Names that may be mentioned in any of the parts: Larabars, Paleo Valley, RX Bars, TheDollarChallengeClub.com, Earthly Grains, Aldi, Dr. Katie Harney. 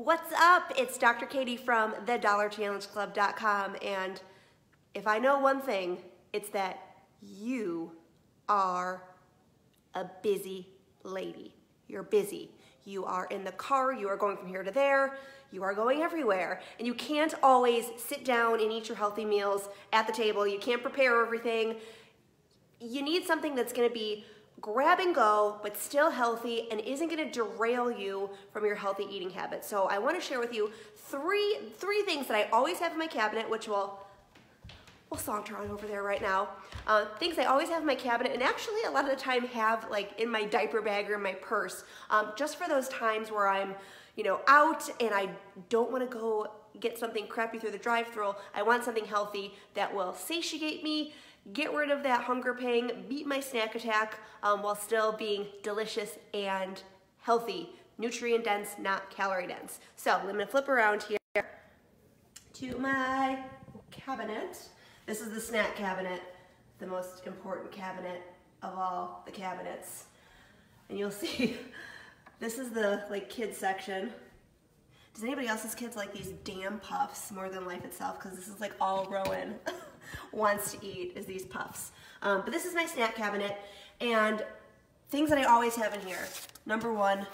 What's up? It's Dr. Katie from TheDollarChallengeClub.com, and if I know one thing, it's that you are a busy lady. You're busy. You are in the car, you are going from here to there, you are going everywhere, and you can't always sit down and eat your healthy meals at the table. You can't prepare everything. You need something that's going to be grab and go, but still healthy and isn't gonna derail you from your healthy eating habits. So I wanna share with you three things that I always have in my cabinet, which we'll saunter on over there right now. Things I always have in my cabinet, and actually a lot of the time have like in my diaper bag or in my purse, just for those times where I'm out and I don't wanna go get something crappy through the drive-thru. I want something healthy that will satiate me, get rid of that hunger pang, beat my snack attack while still being delicious and healthy. Nutrient dense, not calorie dense. So I'm gonna flip around here to my cabinet. This is the snack cabinet, the most important cabinet of all the cabinets. And you'll see, this is the like kids section. Does anybody else's kids like these damn puffs more than life itself? Because this is like all Rowan wants to eat is these puffs. But this is my snack cabinet, and things that I always have in here. Number one,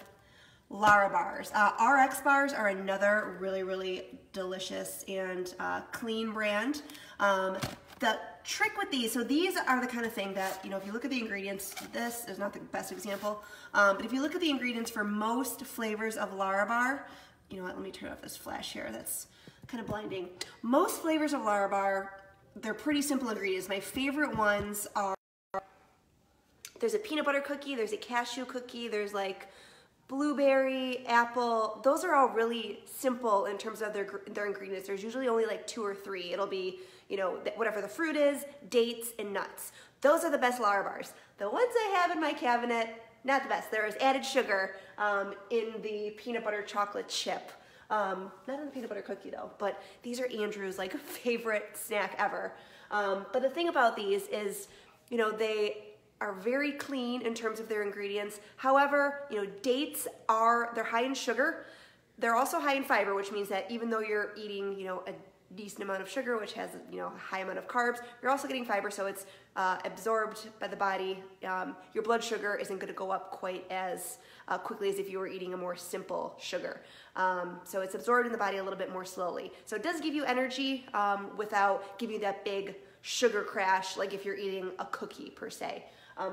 Larabars. RX Bars are another really delicious and clean brand. The trick with these, so these are the kind of thing that, if you look at the ingredients, this is not the best example, but if you look at the ingredients for most flavors of Larabar, you know what, let me turn off this flash here, that's kind of blinding. Most flavors of Larabar, they're pretty simple ingredients. My favorite ones are, there's a peanut butter cookie, there's a cashew cookie, there's like blueberry, apple. Those are all really simple in terms of their ingredients. There's usually only like 2 or 3. It'll be, whatever the fruit is, dates, and nuts. Those are the best Larabars. The ones I have in my cabinet, not the best. There is added sugar in the peanut butter chocolate chip. Not in the peanut butter cookie though, but these are Andrew's like favorite snack ever. But the thing about these is, they are very clean in terms of their ingredients. However, dates are, they're high in sugar. They're also high in fiber, which means that even though you're eating, a decent amount of sugar, which has, a high amount of carbs, you're also getting fiber, so it's absorbed by the body. Your blood sugar isn't going to go up quite as quickly as if you were eating a more simple sugar. So it's absorbed in the body a little bit more slowly. So it does give you energy without giving you that big sugar crash like if you're eating a cookie per se.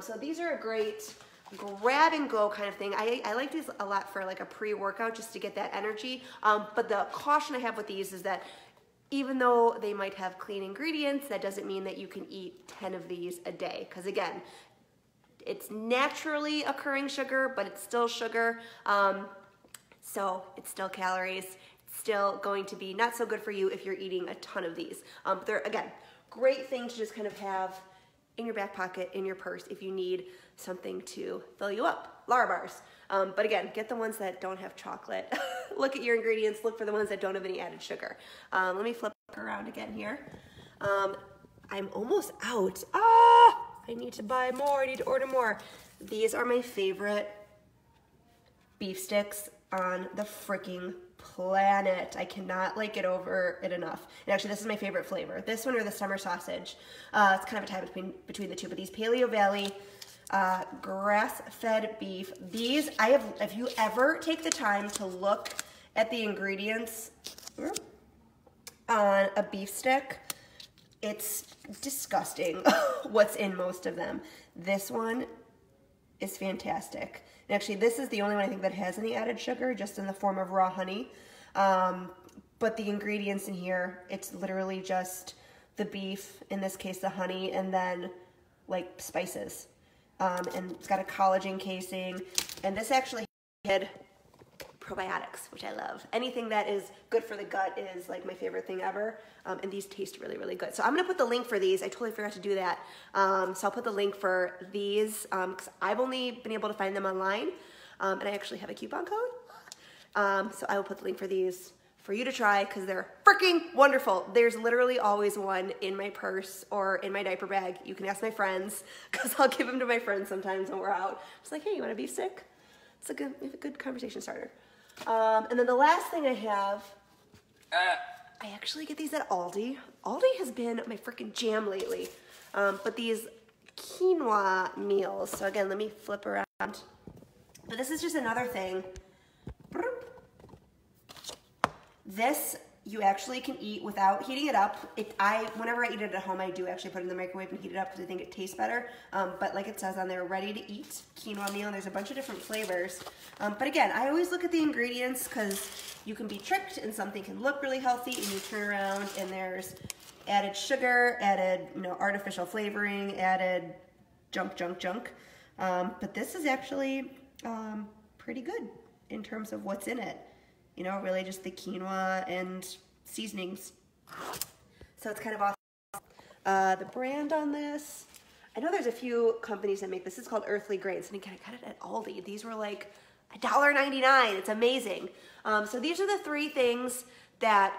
So these are a great grab and go kind of thing. I like these a lot for like a pre-workout just to get that energy. But the caution I have with these is that even though they might have clean ingredients, that doesn't mean that you can eat 10 of these a day. Because again, it's naturally occurring sugar, but it's still sugar. So it's still calories. It's still going to be not so good for you if you're eating a ton of these. They're, again, great thing to just kind of have in your back pocket, in your purse, if you need something to fill you up. Larabars. But again, get the ones that don't have chocolate. Look at your ingredients, look for the ones that don't have any added sugar. Let me flip around again here. I'm almost out. I need to buy more, I need to order more. These are my favorite beef sticks on the freaking planet. I cannot get over it enough. And actually, this is my favorite flavor. This one or the summer sausage. It's kind of a tie between the two, but these Paleo Valley grass-fed beef. These, if you ever take the time to look at the ingredients on a beef stick, it's disgusting what's in most of them. This one is fantastic. And actually, this is the only one I think that has any added sugar, just in the form of raw honey. But the ingredients in here, it's literally just the beef, in this case the honey, and then like spices. And it's got a collagen casing, and this actually had probiotics, which I love. Anything that is good for the gut is like my favorite thing ever, and these taste really good. So I'm gonna put the link for these. I totally forgot to do that, so I'll put the link for these because I've only been able to find them online, and I actually have a coupon code, so I will put the link for these for you to try because they're freaking wonderful. There's literally always one in my purse or in my diaper bag. You can ask my friends because I'll give them to my friends sometimes when we're out. Just like, hey, you want a beef stick? It's a good conversation starter. And then the last thing I have, I actually get these at Aldi. Aldi has been my freaking jam lately. But these quinoa meals, so again, let me flip around. But this is just another thing. This you actually can eat without heating it up. Whenever I eat it at home, I do actually put it in the microwave and heat it up because I think it tastes better. But like it says on there, ready to eat quinoa meal, and there's a bunch of different flavors. But again, I always look at the ingredients because you can be tricked and something can look really healthy and you turn around and there's added sugar, added, you know, artificial flavoring, added junk. But this is actually pretty good in terms of what's in it. You know, really just the quinoa and seasonings. So it's kind of awesome. The brand on this, I know there's a few companies that make this. It's called Earthly Grains. And again, I got it at Aldi. These were like $1.99. It's amazing. So these are the three things that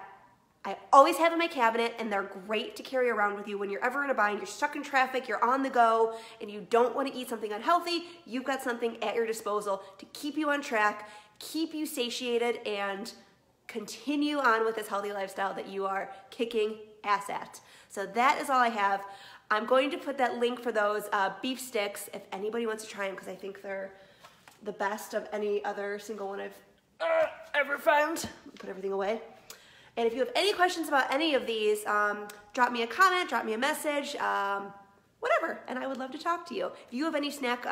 I always have in my cabinet, and they're great to carry around with you when you're ever in a bind, you're stuck in traffic, you're on the go, and you don't want to eat something unhealthy. You've got something at your disposal to keep you on track, keep you satiated, and continue on with this healthy lifestyle that you are kicking ass at. So that is all I have. I'm going to put that link for those beef sticks if anybody wants to try them, because I think they're the best of any other single one I've ever found. Put everything away. And if you have any questions about any of these, drop me a comment, drop me a message, whatever, and I would love to talk to you. If you have any snack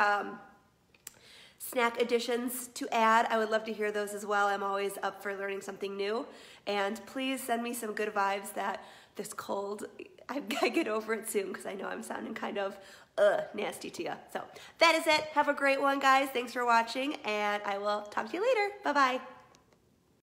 additions to add, I would love to hear those as well. I'm always up for learning something new. And please send me some good vibes that this cold, I get over it soon, because I know I'm sounding kind of nasty to you. So that is it. Have a great one, guys. Thanks for watching, and I will talk to you later. Bye-bye.